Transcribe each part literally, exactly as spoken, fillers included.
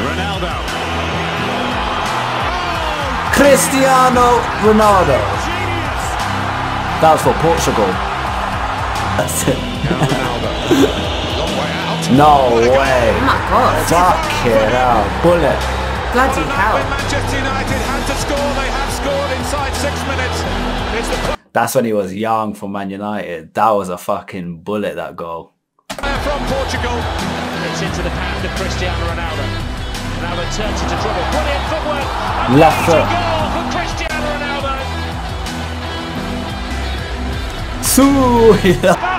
Ronaldo. Oh, Cristiano Ronaldo. That was for Portugal. That's it. No way. Oh my God. Fuck it out. Bullet. Bloody hell. Manchester United had to score. They have scored inside six minutes. It's the... That's when he was young for Man United. That was a fucking bullet, that goal. From Portugal. It's into the hand of Cristiano Ronaldo. Ronaldo turns into trouble. Brilliant footwork. And left foot. Goal for Cristiano Ronaldo. So, yeah.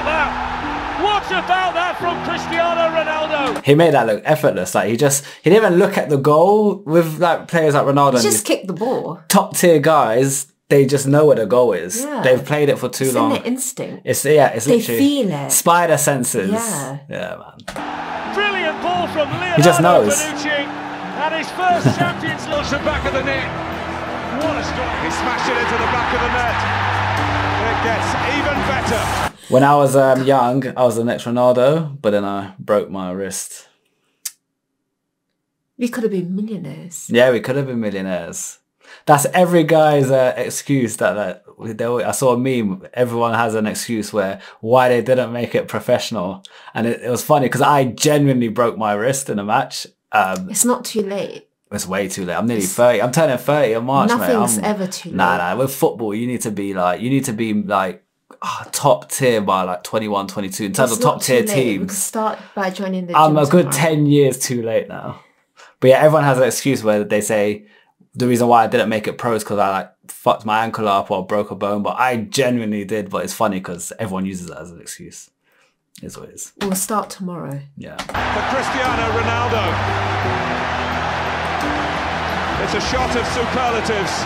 About that from Cristiano Ronaldo. He made that look effortless. Like he just, he didn't even look at the goal. With like players like Ronaldo, he just kicked the ball. Top tier guys, they just know where the goal is. Yeah. They've played it for too it's long. It's in their instinct. It's yeah. It's they feel it. Spider senses. Yeah. Yeah, man. Brilliant ball from Leonardo Bellucci. He just knows. And his first Champions League. The back of the net. What a strike! He smashed it into the back of the net. It gets even better. When I was um, young, I was the next Ronaldo, but then I broke my wrist. We could have been millionaires. Yeah, we could have been millionaires. That's every guy's uh, excuse. That that they always, I saw a meme. Everyone has an excuse where why they didn't make it professional, and it, it was funny because I genuinely broke my wrist in a match. Um, it's not too late. It's way too late. I'm nearly thirty. I'm turning thirty in March, mate. Nothing's ever too late. Nah, nah. With football, you need to be like, you need to be like oh, top tier by like twenty-one, twenty-two. In terms of top tier teams. We can start by joining the I'm a good ten years too late now. But yeah, everyone has an excuse where they say, the reason why I didn't make it pro is because I like fucked my ankle up or broke a bone. But I genuinely did. But it's funny because everyone uses that as an excuse. It's what it is. We'll start tomorrow. Yeah. For Cristiano Ronaldo. It's a shot of superlatives.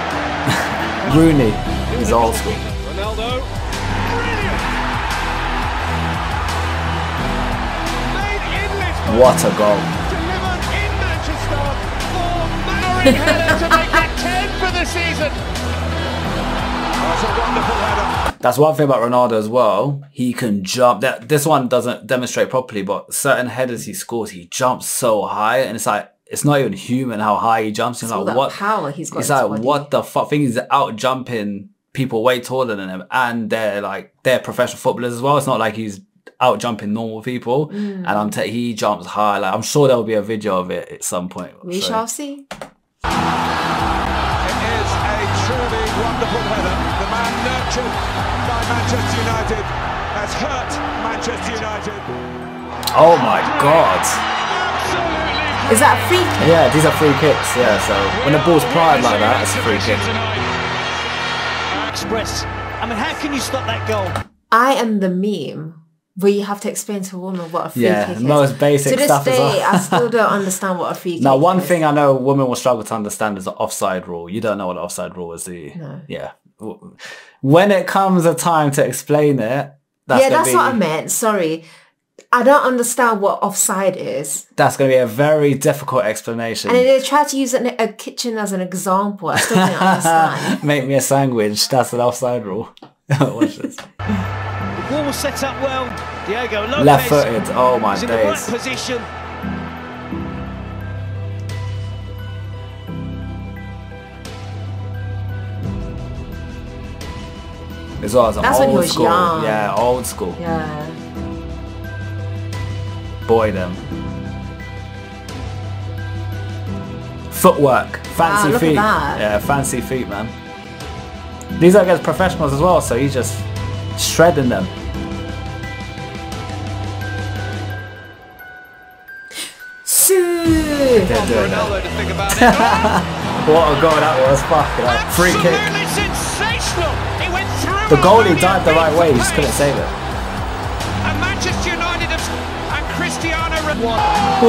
Rooney is old school. Ronaldo. Brilliant. What a goal. Delivered in Manchester for Mary Heller to make it ten for the season. That's a wonderful header. That's one thing about Ronaldo as well. He can jump. That this one doesn't demonstrate properly, but certain headers he scores, he jumps so high, and it's like, it's not even human how high he jumps. He's like, all that what power he's got. He's like, body. What the fuck? Thing he's out jumping people way taller than him, and they're like they're professional footballers as well. It's not like he's out jumping normal people. Mm. And I'm t he jumps high. Like I'm sure there will be a video of it at some point. We so. shall see. It is a truly wonderful header. The man nurtured by Manchester United has hurt Manchester United. Oh my God. Is that a free kick? Yeah, these are free kicks, yeah, so when the ball's pried like that, it's a free kick. Express. I mean, how can you stop that goal? I am the meme where you have to explain to a woman what a free yeah, kick is. Yeah, most basic stuff as well. To this day, I still don't understand what a free kick now, is. Now, one thing I know a woman will struggle to understand is the offside rule. You don't know what an offside rule is, do you? No. Yeah. When it comes a time to explain it, that's Yeah, that's be... what I meant, sorry. I don't understand what offside is. That's going to be a very difficult explanation. And they try to use an, a kitchen as an example. I still don't understand. Make me a sandwich. That's an offside rule. Watch this. The ball was set up well. Diego Lopez. Left-footed. Oh my days. In the right position. As well as an That's old when he was school. Young. Yeah, old school. Yeah. Boy them. Footwork. Fancy wow, look feet. At that. Yeah, fancy feet, man. These are against professionals as well, so he's just shredding them. They're doing it. What a goal that was. Fuck it up. Free kick. Sensational. It went through the goalie dived the right way, he just couldn't save it. And Manchester United have Cristiano Ronaldo. Oh,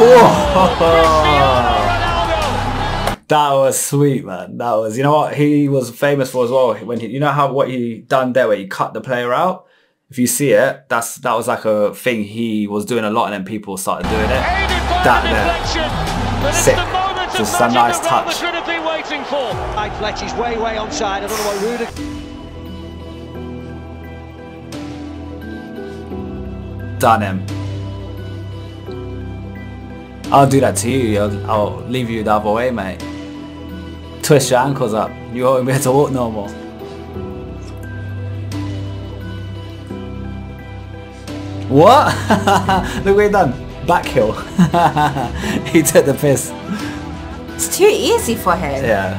Cristiano Ronaldo. That was sweet, man. That was, you know what he was famous for as well. When he, you know how what he done there, where he cut the player out. If you see it, that's that was like a thing he was doing a lot, and then people started doing it. That there, sick. The Just a nice touch. Fletcher's way, way onside. I don't know why Rudiger. Done him. I'll do that to you. I'll, I'll leave you the other way, mate. Twist your ankles up. You won't be able to walk no more. What? Look what he done. Back heel. He took the piss. It's too easy for him. Yeah.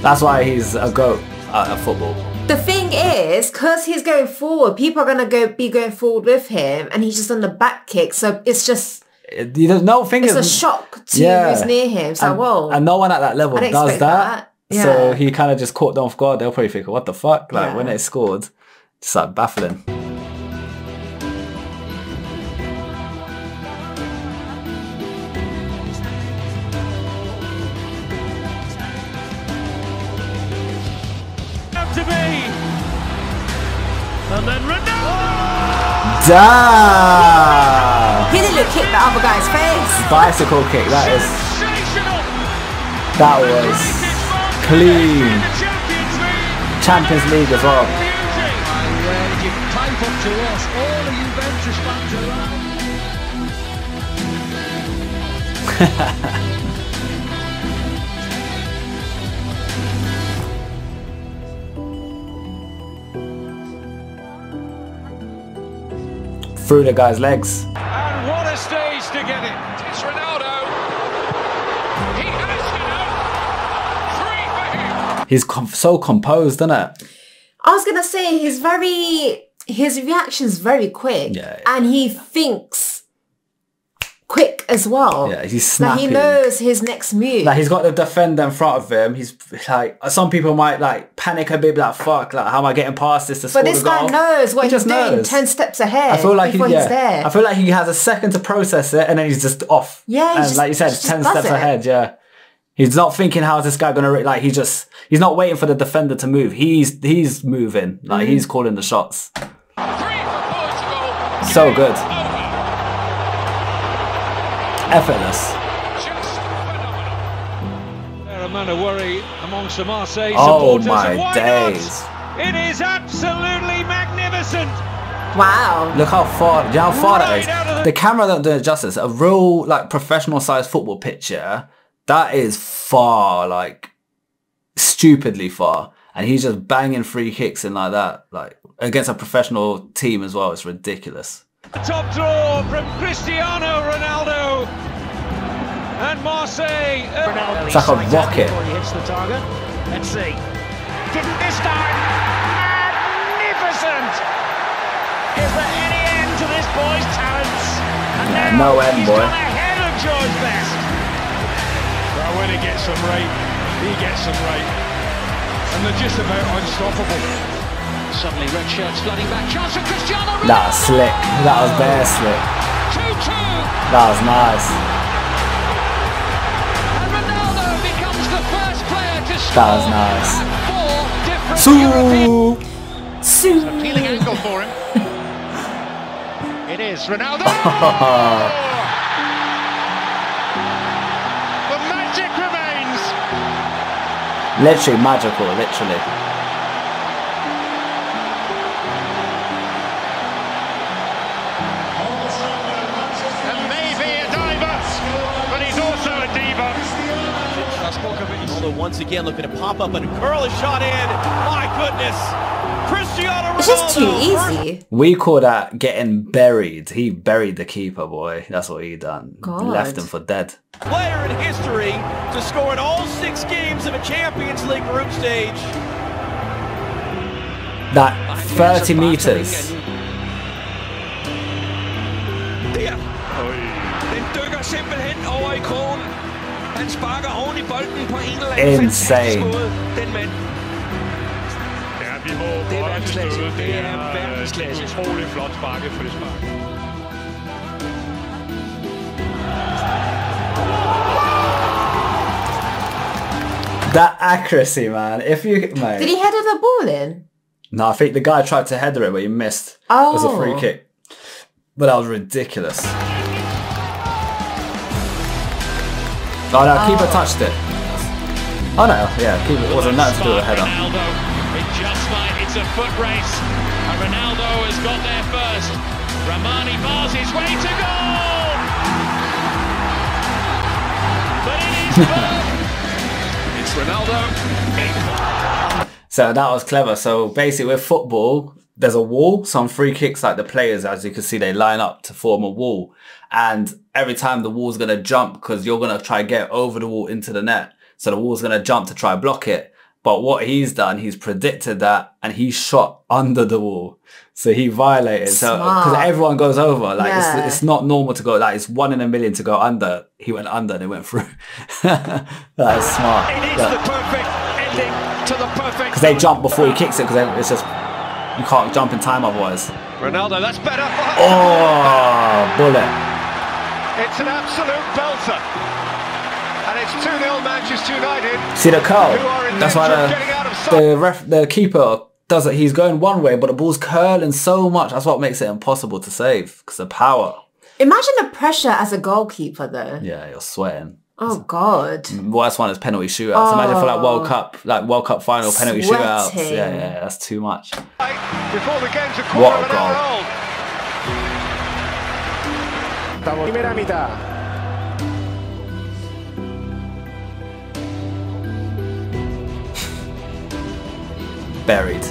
That's why he's a goat at football. The thing is, because he's going forward, people are going to go be going forward with him, and he's just on the back kick, so it's just... It, you don't, no thing it's is, a shock to yeah. who's near him. It's and, like, whoa. And no one at that level does that. that. Yeah. So he kind of just caught them off guard. They'll probably think, what the fuck? Like, yeah. when they scored, it's like baffling. And then Ronaldo! Damn! He didn't kick the other guy's face. Bicycle kick, that is. That was clean. Champions League as well. Through the guy's legs. And what a stage to get it. It's Ronaldo. He has it out. Three for him. He's com so composed, isn't it? I was going to say, he's very... His reaction's very quick. Yeah, yeah. And he thinks quick as well. Yeah, he's snappy. Like, he knows his next move. Like, he's got the defender in front of him. He's like... Some people might, like, panic a bit, like, fuck, like, how am I getting past this to score the goal? But this guy knows what he's doing, ten steps ahead. I feel like he, yeah. he's there. I feel like he has a second to process it, and then he's just off. Yeah, he's and just, like you said, ten steps it. ahead, yeah. He's not thinking, how's this guy going to... Like, he just... He's not waiting for the defender to move. He's, he's moving. Like, mm-hmm. he's calling the shots. Three for Portugal. So good. Effortless. There are men of worry amongst the Marseille supporters. Oh my days! It is absolutely magnificent. Wow! Look how far, how far that is. The camera don't do it justice. A real, like, professional-sized football pitch, yeah, that is far, like, stupidly far. And he's just banging free kicks in like that, like against a professional team as well. It's ridiculous. The top draw from Cristiano Ronaldo and Marseille. Ronaldo, it's like a rocket. Hits the target. Let's see. Didn't this time. Magnificent. Is there any end to this boy's talents? And yeah, now no end, he's boy. He's gone ahead of George Best. Well, when he gets some right, he gets some right. And they're just about unstoppable. Suddenly, red shirts flooding back. Chance for Cristiano Ronaldo. That was slick. That was bare slick. That was nice. And Ronaldo becomes the first player to score. That was nice. Two. Two. It's a peeling angle for him. It is Ronaldo. The magic remains. Literally magical. Literally. Once again, looking to pop up and curl a shot in. My goodness, Cristiano Ronaldo. It's just too easy. We call that getting buried. He buried the keeper, boy. That's what he done. God. Left him for dead. Player in history to score in all six games of a Champions League group stage. That thirty meters. Insane. That accuracy, man. If you mate. Did he header the ball in? No, I think the guy tried to header it, but he missed. Oh, it was a free kick. But that was ridiculous. Oh no, oh. Keeper touched it. Oh no, yeah, keeper wasn't that to do a header. Ronaldo, it just might, it's a foot race. And Ronaldo has got there first. Romani bars his way to goal! It's Ronaldo. So that was clever. So basically with football, there's a wall. So on free kicks, like the players, as you can see, they line up to form a wall. And every time the wall's going to jump because you're going to try and get over the wall into the net. So the wall's going to jump to try and block it. But what he's done, he's predicted that and he shot under the wall. So he violated. Smart. So because everyone goes over. Like yeah. it's, it's not normal to go. Like it's one in a million to go under. He went under and it went through. That is smart. It is yeah. the perfect ending to the perfect. Because they jump before he kicks it because it's just, you can't jump in time otherwise. Ronaldo, that's better. Oh, bullet. It's an absolute belter. And it's two nil Manchester United. See the curl. That's why the, the ref, the keeper does it. He's going one way, but the ball's curling so much. That's what makes it impossible to save because the power. Imagine the pressure as a goalkeeper, though. Yeah, you're sweating. Oh God. Worst one is penalty shootouts. Oh. Imagine for like World Cup, like World Cup final penalty Sweating. shootouts. Yeah, yeah, that's too much. Before the game's a quarter of an hour old. What a goal. Buried.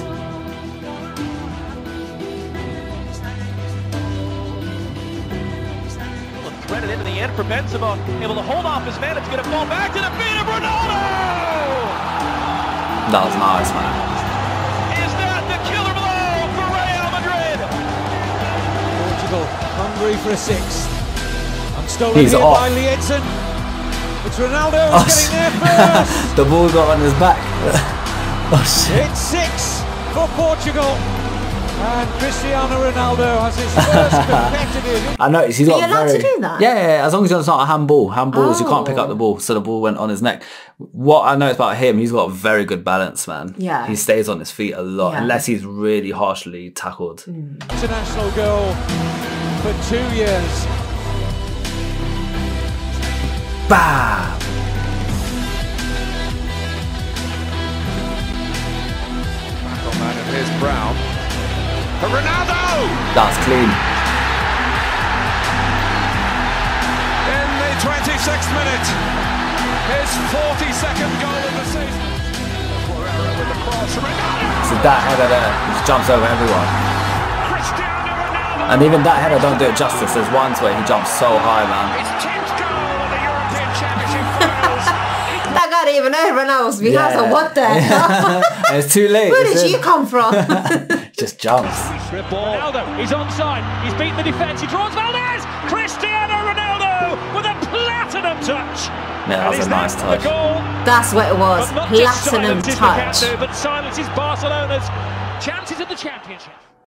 Threaded into the end for Benzema, able to hold off his man. It's going to fall back to the feet of Ronaldo. That was nice, man. Is that the killer blow for Real Madrid? Portugal hungry for a sixth. I'm stolen He's here off. by Lietzen. It's Ronaldo oh, getting there first. The ball got on his back. Oh, shit. It's six for Portugal, and Cristiano Ronaldo has his first competitive. I noticed he's not very. Are you allowed to do that? Yeah, yeah, yeah, as long as it's not a handball. Handballs, oh. you can't pick up the ball, so the ball went on his neck. What I noticed about him, he's got very good balance, man. Yeah, he stays on his feet a lot, yeah. unless he's really harshly tackled. Mm. International goal for two years. Bam. Here's Brown. For Ronaldo! That's clean. In the twenty-sixth minute, his forty-second goal of the season. With the cross, Ronaldo! So that header there just jumps over everyone. Cristiano Ronaldo! And even that header don't do it justice. There's ones where he jumps so high, man. His tenth goal of the European Championship finals. That guy didn't even know Ronaldo's because yeah. of what the hell? It's too late. Where did you come from? Just jumps. Ronaldo, he's onside. He's beaten the defence. He draws Valdez. Cristiano Ronaldo with a platinum touch. Yeah, that was a nice touch. That's what it was. Platinum touch. But silence is Barcelona's chances of the championship.